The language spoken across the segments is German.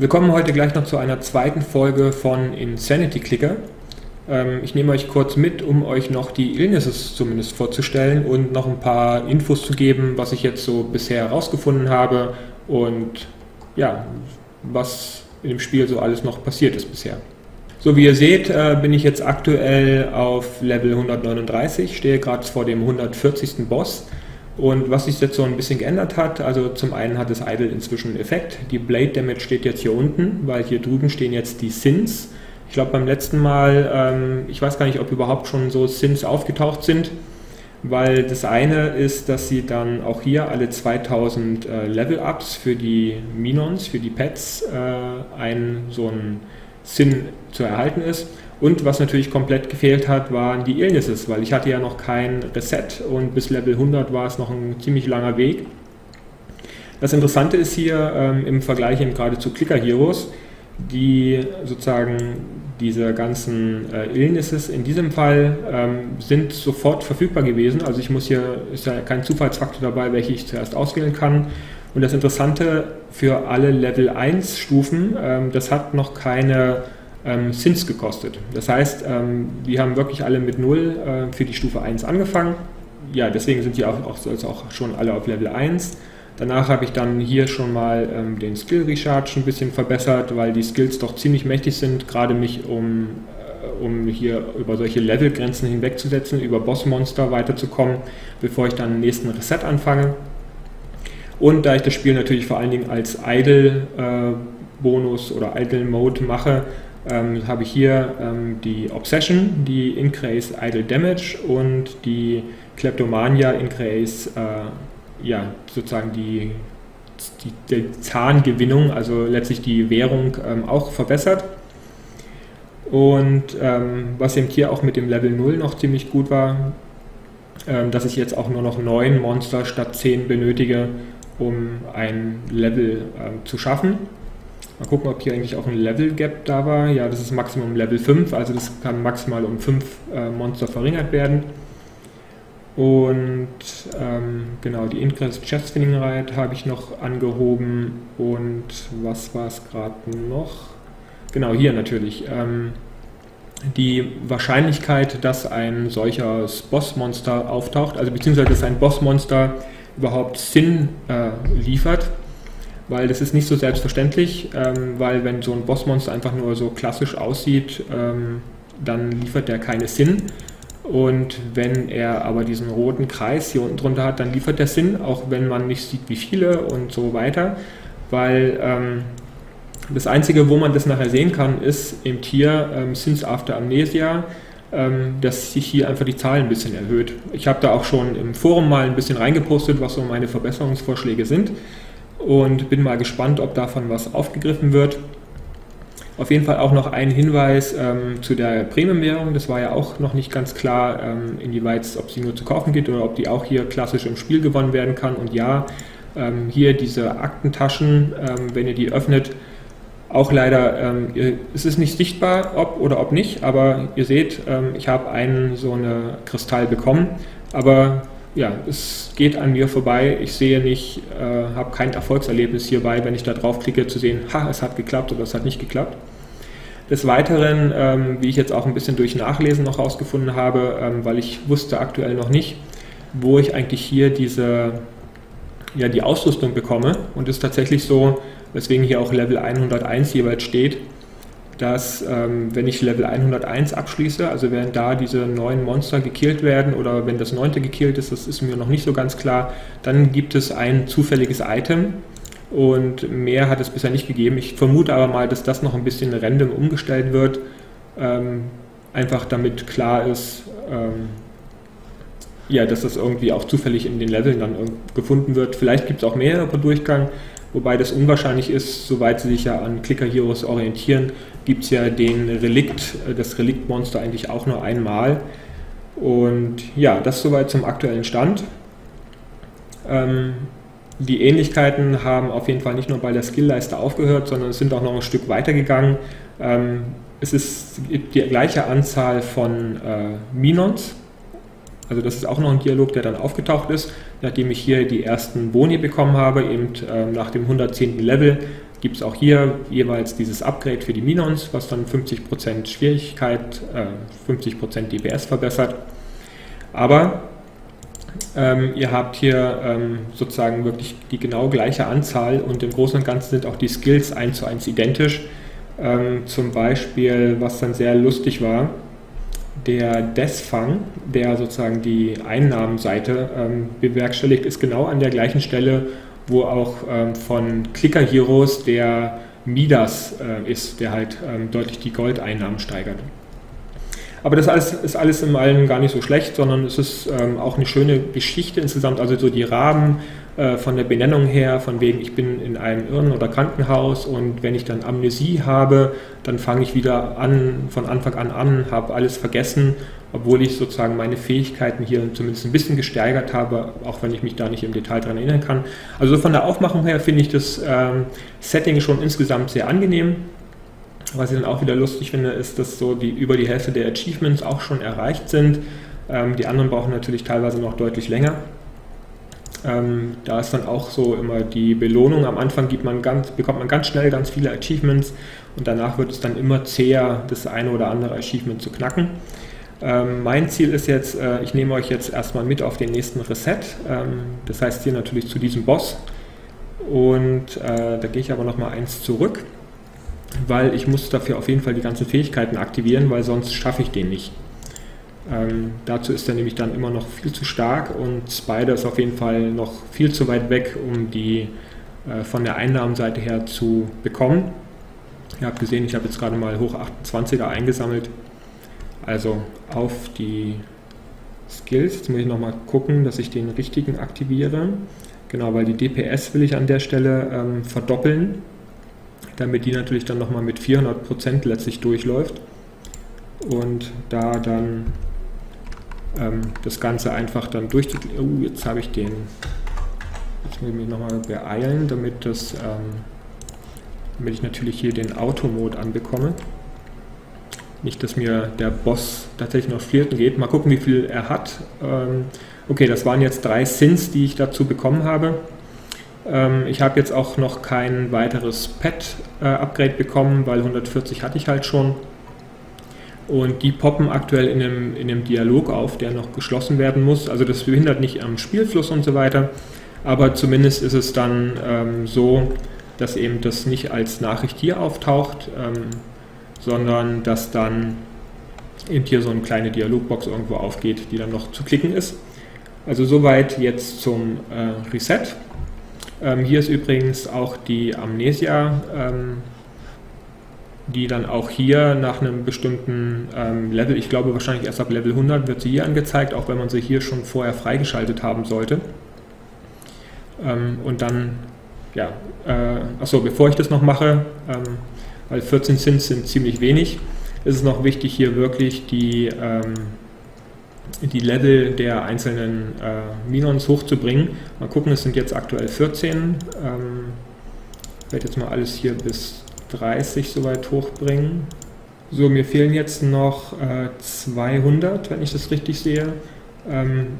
Wir kommen heute gleich noch zu einer zweiten Folge von Insanity Clicker. Ich nehme euch kurz mit, um euch noch die Ilnesses zumindest vorzustellen und noch ein paar Infos zu geben, was ich jetzt so bisher herausgefunden habe und ja, was in dem Spiel so alles noch passiert ist bisher. So, wie ihr seht, bin ich jetzt aktuell auf Level 139, stehe gerade vor dem 140. Boss. Und was sich jetzt so ein bisschen geändert hat, also zum einen hat das Idle inzwischen einen Effekt. Die Blade Damage steht jetzt hier unten, weil hier drüben stehen jetzt die Sins. Ich glaube beim letzten Mal, ich weiß gar nicht, ob überhaupt schon so Sins aufgetaucht sind, weil das eine ist, dass sie dann auch hier alle 2000 Level-Ups für die Minons, für die Pets, so ein Sin zu erhalten ist. Und was natürlich komplett gefehlt hat, waren die Illnesses, weil ich hatte ja noch kein Reset und bis Level 100 war es noch ein ziemlich langer Weg. Das Interessante ist hier im Vergleich eben gerade zu Clicker Heroes, die sozusagen diese ganzen Illnesses in diesem Fall sind sofort verfügbar gewesen. Also ich muss hier, ist ja kein Zufallsfaktor dabei, welche ich zuerst auswählen kann. Und das Interessante für alle Level 1 Stufen, das hat noch keine Sins gekostet. Das heißt, die haben wirklich alle mit 0 für die Stufe 1 angefangen. Ja, deswegen sind die auch schon alle auf Level 1. Danach habe ich dann hier schon mal den Skill Recharge ein bisschen verbessert, weil die Skills doch ziemlich mächtig sind, gerade mich um hier über solche Levelgrenzen hinwegzusetzen, über Bossmonster weiterzukommen, bevor ich dann den nächsten Reset anfange. Und da ich das Spiel natürlich vor allen Dingen als Idle Bonus oder Idle Mode mache, habe ich hier die Obsession, die Increase Idle Damage und die Kleptomania Increase, ja, sozusagen die Zahngewinnung, also letztlich die Währung auch verbessert. Und was eben hier auch mit dem Level 0 noch ziemlich gut war, dass ich jetzt auch nur noch 9 Monster statt 10 benötige, um ein Level zu schaffen. Mal gucken, ob hier eigentlich auch ein Level-Gap da war. Ja, das ist Maximum Level 5, also das kann maximal um 5 Monster verringert werden. Und genau, die Increased Chestfinding Rate habe ich noch angehoben. Und was war es gerade noch? Genau, hier natürlich. Die Wahrscheinlichkeit, dass ein solches Bossmonster auftaucht, also beziehungsweise dass ein Bossmonster überhaupt Sinn liefert, weil das ist nicht so selbstverständlich, weil wenn so ein Bossmonster einfach nur so klassisch aussieht, dann liefert der keine Sinn. Und wenn er aber diesen roten Kreis hier unten drunter hat, dann liefert der Sinn, auch wenn man nicht sieht, wie viele und so weiter. Weil das Einzige, wo man das nachher sehen kann, ist im Tier Sins After Amnesia, dass sich hier einfach die Zahl ein bisschen erhöht. Ich habe da auch schon im Forum mal ein bisschen reingepostet, was so meine Verbesserungsvorschläge sind. Und bin mal gespannt, ob davon was aufgegriffen wird. Auf jeden Fall auch noch ein Hinweis zu der Premium-Währung. Das war ja auch noch nicht ganz klar, inwieweit, ob sie nur zu kaufen geht oder ob die auch hier klassisch im Spiel gewonnen werden kann. Und ja, hier diese Aktentaschen, wenn ihr die öffnet, auch leider, es ist nicht sichtbar, ob oder ob nicht, aber ihr seht, ich habe einen so eine Kristall bekommen, aber ja, es geht an mir vorbei, ich sehe nicht, habe kein Erfolgserlebnis hierbei, wenn ich da draufklicke, zu sehen, ha, es hat geklappt oder es hat nicht geklappt. Des Weiteren, wie ich jetzt auch ein bisschen durch Nachlesen noch herausgefunden habe, weil ich wusste aktuell noch nicht, wo ich eigentlich hier die Ausrüstung bekomme, und es ist tatsächlich so, weswegen hier auch Level 101 jeweils steht, dass wenn ich Level 101 abschließe, also während da diese 9 Monster gekillt werden oder wenn das 9. gekillt ist, das ist mir noch nicht so ganz klar, dann gibt es ein zufälliges Item und mehr hat es bisher nicht gegeben. Ich vermute aber mal, dass das noch ein bisschen random umgestellt wird, einfach damit klar ist, ja, dass das irgendwie auch zufällig in den Leveln dann gefunden wird. Vielleicht gibt es auch mehrere pro Durchgang. Wobei das unwahrscheinlich ist, soweit sie sich ja an Clicker Heroes orientieren, gibt es ja das Reliktmonster eigentlich auch nur einmal. Und ja, das soweit zum aktuellen Stand. Die Ähnlichkeiten haben auf jeden Fall nicht nur bei der Skillleiste aufgehört, sondern es sind auch noch ein Stück weitergegangen. Es gibt die gleiche Anzahl von Minons. Also das ist auch noch ein Dialog, der dann aufgetaucht ist, nachdem ich hier die ersten Boni bekommen habe, eben nach dem 110. Level gibt es auch hier jeweils dieses Upgrade für die Minons, was dann 50% Schwierigkeit, 50% DPS verbessert. Aber ihr habt hier sozusagen wirklich die genau gleiche Anzahl und im Großen und Ganzen sind auch die Skills 1:1 identisch. Zum Beispiel, was dann sehr lustig war, der Desfang, der sozusagen die Einnahmenseite bewerkstelligt, ist genau an der gleichen Stelle, wo auch von Clicker Heroes der Midas ist, der halt deutlich die Goldeinnahmen steigert. Aber das alles, ist alles im Allem gar nicht so schlecht, sondern es ist auch eine schöne Geschichte insgesamt, also so die Rahmen von der Benennung her, von wegen ich bin in einem Irren- oder Krankenhaus und wenn ich dann Amnesie habe, dann fange ich wieder an, von Anfang an, habe alles vergessen, obwohl ich sozusagen meine Fähigkeiten hier zumindest ein bisschen gesteigert habe, auch wenn ich mich da nicht im Detail dran erinnern kann. Also von der Aufmachung her finde ich das Setting schon insgesamt sehr angenehm. Was ich dann auch wieder lustig finde, ist, dass so über die Hälfte der Achievements auch schon erreicht sind. Die anderen brauchen natürlich teilweise noch deutlich länger. Da ist dann auch so immer die Belohnung. Am Anfang bekommt man ganz schnell ganz viele Achievements und danach wird es dann immer zäher, das eine oder andere Achievement zu knacken. Mein Ziel ist jetzt, ich nehme euch jetzt erstmal mit auf den nächsten Reset. Das heißt hier natürlich zu diesem Boss. Und da gehe ich aber nochmal eins zurück, weil ich muss dafür auf jeden Fall die ganzen Fähigkeiten aktivieren, weil sonst schaffe ich den nicht. Dazu ist er nämlich dann immer noch viel zu stark und Spider ist auf jeden Fall noch viel zu weit weg, um die von der Einnahmenseite her zu bekommen. Ihr habt gesehen, ich habe jetzt gerade mal hoch 28er eingesammelt. Also auf die Skills, jetzt muss ich nochmal gucken, dass ich den richtigen aktiviere. Genau, weil die DPS will ich an der Stelle verdoppeln, damit die natürlich dann nochmal mit 400% letztlich durchläuft und da dann das Ganze einfach dann jetzt habe ich den, jetzt muss ich mich nochmal beeilen, damit ich natürlich hier den Auto-Mode anbekomme. Nicht, dass mir der Boss tatsächlich noch flirten geht. Mal gucken, wie viel er hat. Okay, das waren jetzt 3 Sins, die ich dazu bekommen habe. Ich habe jetzt auch noch kein weiteres Pet-Upgrade bekommen, weil 140 hatte ich halt schon. Und die poppen aktuell in einem Dialog auf, der noch geschlossen werden muss. Also das behindert nicht am Spielfluss und so weiter. Aber zumindest ist es dann so, dass eben das nicht als Nachricht hier auftaucht, sondern dass dann eben hier so eine kleine Dialogbox irgendwo aufgeht, die dann noch zu klicken ist. Also soweit jetzt zum Reset. Hier ist übrigens auch die Amnesia, die dann auch hier nach einem bestimmten Level, ich glaube wahrscheinlich erst ab Level 100 wird sie hier angezeigt, auch wenn man sie hier schon vorher freigeschaltet haben sollte. Und dann, ja, achso, bevor ich das noch mache, weil 14 Sins sind ziemlich wenig, ist es noch wichtig hier wirklich die Level der einzelnen Minons hochzubringen. Mal gucken, es sind jetzt aktuell 14. Ich werde jetzt mal alles hier bis 30 soweit hochbringen. So, mir fehlen jetzt noch 200, wenn ich das richtig sehe.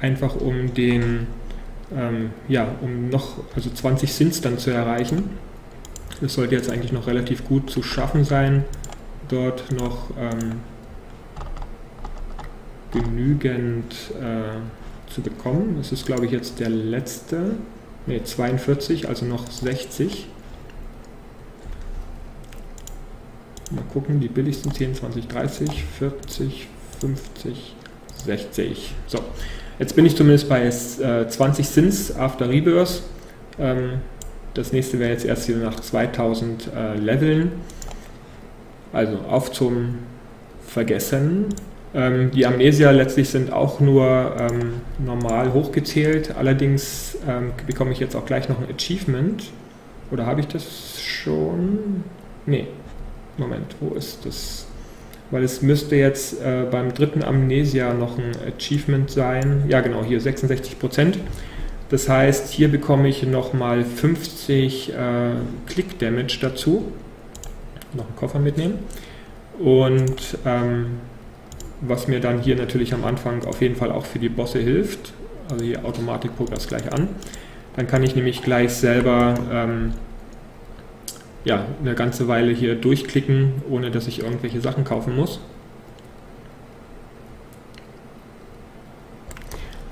Einfach um also 20 Sins dann zu erreichen. Das sollte jetzt eigentlich noch relativ gut zu schaffen sein, dort noch genügend zu bekommen. Das ist, glaube ich, jetzt der letzte, ne, 42, also noch 60. Mal gucken, die billigsten 10, 20, 30, 40, 50, 60. So, jetzt bin ich zumindest bei 20 Sins after Rebirth. Das nächste wäre jetzt erst hier nach 2000 Leveln. Also auf zum Vergessen. Die Amnesia letztlich sind auch nur normal hochgezählt. Allerdings bekomme ich jetzt auch gleich noch ein Achievement. Oder habe ich das schon? Nee. Moment, wo ist das? Weil es müsste jetzt beim dritten Amnesia noch ein Achievement sein. Ja genau, hier 66%. Das heißt, hier bekomme ich nochmal 50 Click-Damage dazu. Noch einen Koffer mitnehmen. Und was mir dann hier natürlich am Anfang auf jeden Fall auch für die Bosse hilft. Also hier Automatik guckt das gleich an. Dann kann ich nämlich gleich selber ja, eine ganze Weile hier durchklicken, ohne dass ich irgendwelche Sachen kaufen muss.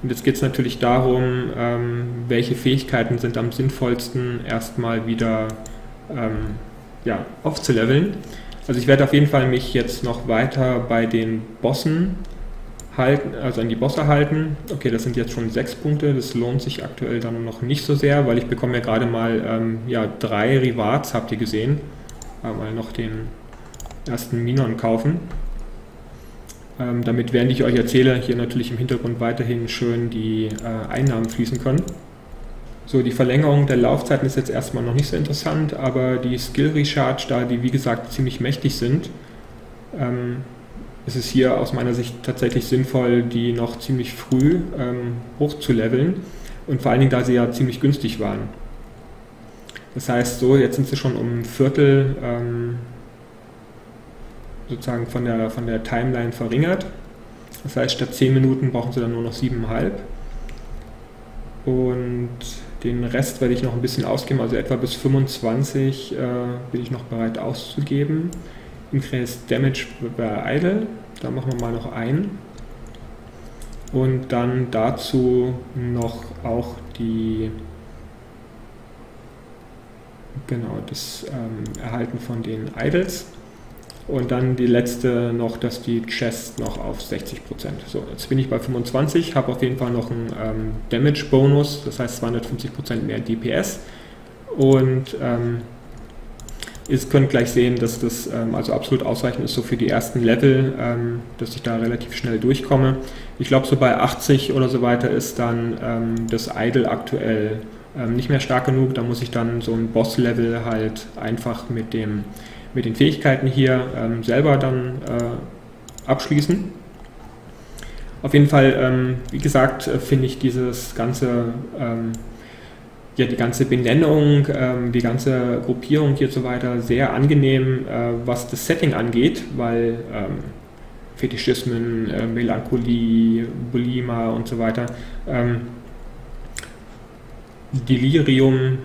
Und jetzt geht es natürlich darum, welche Fähigkeiten sind am sinnvollsten erstmal wieder ja, aufzuleveln. Also ich werde auf jeden Fall mich jetzt noch weiter bei den Bossen halten, also an die Bosse halten. Okay, das sind jetzt schon 6 Punkte, das lohnt sich aktuell dann noch nicht so sehr, weil ich bekomme ja gerade mal ja, 3 Rewards, habt ihr gesehen. Mal noch den ersten Minon kaufen. Damit, während ich euch erzähle, hier natürlich im Hintergrund weiterhin schön die Einnahmen fließen können. So, die Verlängerung der Laufzeiten ist jetzt erstmal noch nicht so interessant, aber die Skill Recharge, da die wie gesagt ziemlich mächtig sind, ist es hier aus meiner Sicht tatsächlich sinnvoll, die noch ziemlich früh hochzuleveln und vor allen Dingen, da sie ja ziemlich günstig waren. Das heißt, so, jetzt sind sie schon um ein Viertel sozusagen von der Timeline verringert. Das heißt, statt 10 Minuten brauchen sie dann nur noch 7,5. Und den Rest werde ich noch ein bisschen ausgeben, also etwa bis 25 bin ich noch bereit auszugeben. Increase Damage bei Idle, da machen wir mal noch ein. Und dann dazu noch auch die, genau, das Erhalten von den Idles. Und dann die letzte noch, dass die Chest noch auf 60%. So, jetzt bin ich bei 25, habe auf jeden Fall noch einen Damage-Bonus, das heißt 250% mehr DPS. Und ihr könnt gleich sehen, dass das also absolut ausreichend ist, so für die ersten Level, dass ich da relativ schnell durchkomme. Ich glaube, so bei 80 oder so weiter ist dann das Idle aktuell nicht mehr stark genug. Da muss ich dann so ein Boss-Level halt einfach mit den Fähigkeiten hier selber dann abschließen. Auf jeden Fall, wie gesagt, finde ich dieses ganze, ja, die ganze Benennung, die ganze Gruppierung hier und so weiter sehr angenehm, was das Setting angeht, weil Fetischismen, Melancholie, Bulima und so weiter, Delirium,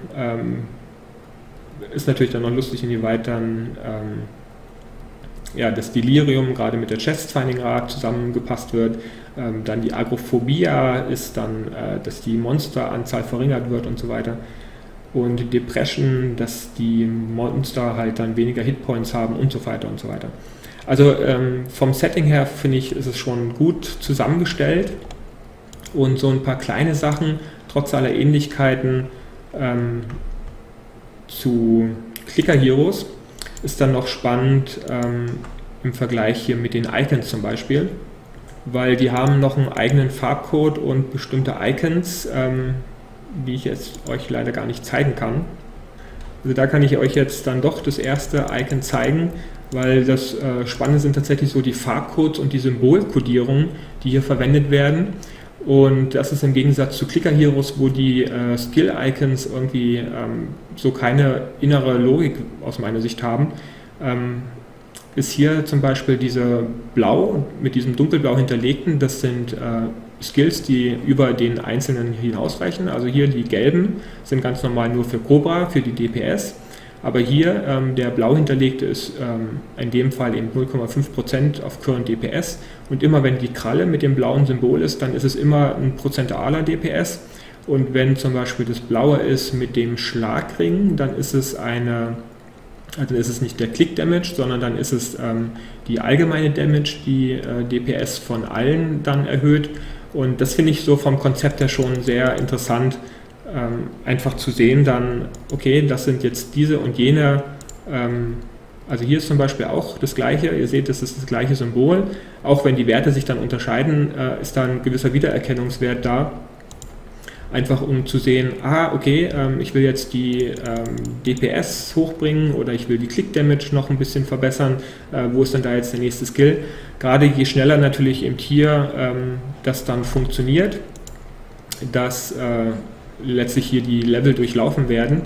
ist natürlich dann noch lustig, inwieweit dann ja, das Delirium gerade mit der Chest-Finding-Rate zusammengepasst wird. Dann die Agoraphobia ist dann, dass die Monsteranzahl verringert wird und so weiter. Und Depression, dass die Monster halt dann weniger Hitpoints haben und so weiter und so weiter. Also vom Setting her finde ich, ist es schon gut zusammengestellt. Und so ein paar kleine Sachen, trotz aller Ähnlichkeiten, zu Clicker Heroes ist dann noch spannend im Vergleich hier mit den Icons zum Beispiel, weil die haben noch einen eigenen Farbcode und bestimmte Icons, die ich jetzt euch leider gar nicht zeigen kann. Also da kann ich euch jetzt dann doch das erste Icon zeigen, weil das Spannende sind tatsächlich so die Farbcodes und die Symbolkodierung, die hier verwendet werden. Und das ist im Gegensatz zu Clicker Heroes, wo die Skill-Icons irgendwie so keine innere Logik aus meiner Sicht haben, ist hier zum Beispiel diese blau, mit diesem dunkelblau hinterlegten, das sind Skills, die über den einzelnen hinausreichen. Also hier die gelben sind ganz normal nur für Cobra, für die DPS. Aber hier der blau hinterlegte ist in dem Fall eben 0,5% auf Current DPS, und immer wenn die Kralle mit dem blauen Symbol ist, dann ist es immer ein prozentaler DPS, und wenn zum Beispiel das blaue ist mit dem Schlagring, dann ist es eine, also ist es nicht der Click Damage, sondern dann ist es die allgemeine Damage, die DPS von allen dann erhöht, und das finde ich so vom Konzept her schon sehr interessant. Einfach zu sehen dann, okay, das sind jetzt diese und jene, also hier ist zum Beispiel auch das gleiche, ihr seht, das ist das gleiche Symbol, auch wenn die Werte sich dann unterscheiden, ist da ein gewisser Wiedererkennungswert da, einfach um zu sehen, ah, okay, ich will jetzt die DPS hochbringen oder ich will die Click-Damage noch ein bisschen verbessern, wo ist dann da jetzt der nächste Skill, gerade je schneller natürlich eben hier das dann funktioniert, dass letztlich hier die Level durchlaufen werden,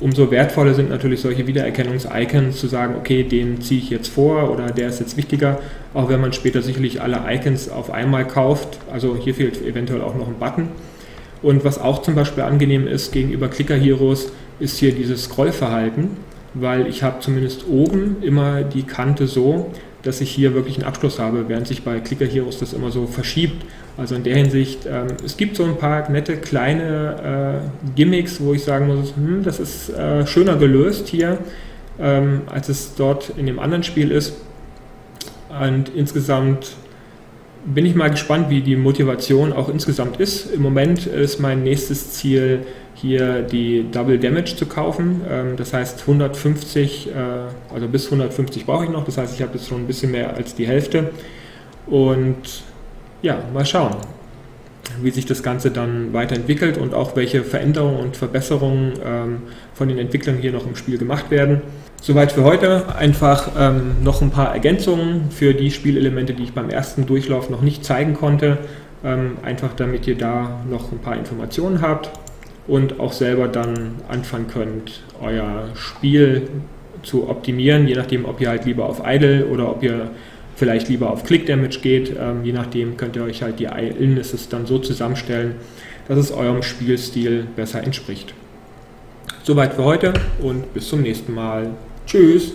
umso wertvoller sind natürlich solche Wiedererkennungs-Icons, zu sagen, okay, den ziehe ich jetzt vor oder der ist jetzt wichtiger, auch wenn man später sicherlich alle Icons auf einmal kauft, also hier fehlt eventuell auch noch ein Button, Und was auch zum Beispiel angenehm ist gegenüber Clicker Heroes, ist hier dieses Scrollverhalten, weil ich habe zumindest oben immer die Kante so, dass ich hier wirklich einen Abschluss habe, während sich bei Clicker Heroes das immer so verschiebt. Also in der Hinsicht, es gibt so ein paar nette kleine Gimmicks, wo ich sagen muss, das ist schöner gelöst hier, als es dort in dem anderen Spiel ist. Und insgesamt bin ich mal gespannt, wie die Motivation auch insgesamt ist. Im Moment ist mein nächstes Ziel, hier die Double Damage zu kaufen. Das heißt 150, also bis 150 brauche ich noch. Das heißt, ich habe jetzt schon ein bisschen mehr als die Hälfte. Und ja, mal schauen, wie sich das Ganze dann weiterentwickelt und auch welche Veränderungen und Verbesserungen von den Entwicklern hier noch im Spiel gemacht werden. Soweit für heute. Einfach noch ein paar Ergänzungen für die Spielelemente, die ich beim ersten Durchlauf noch nicht zeigen konnte. Einfach damit ihr da noch ein paar Informationen habt und auch selber dann anfangen könnt, euer Spiel zu optimieren, je nachdem, ob ihr halt lieber auf Idle oder ob ihr vielleicht lieber auf Click Damage geht. Je nachdem könnt ihr euch halt die Ilnesses dann so zusammenstellen, dass es eurem Spielstil besser entspricht. Soweit für heute und bis zum nächsten Mal. Tschüss!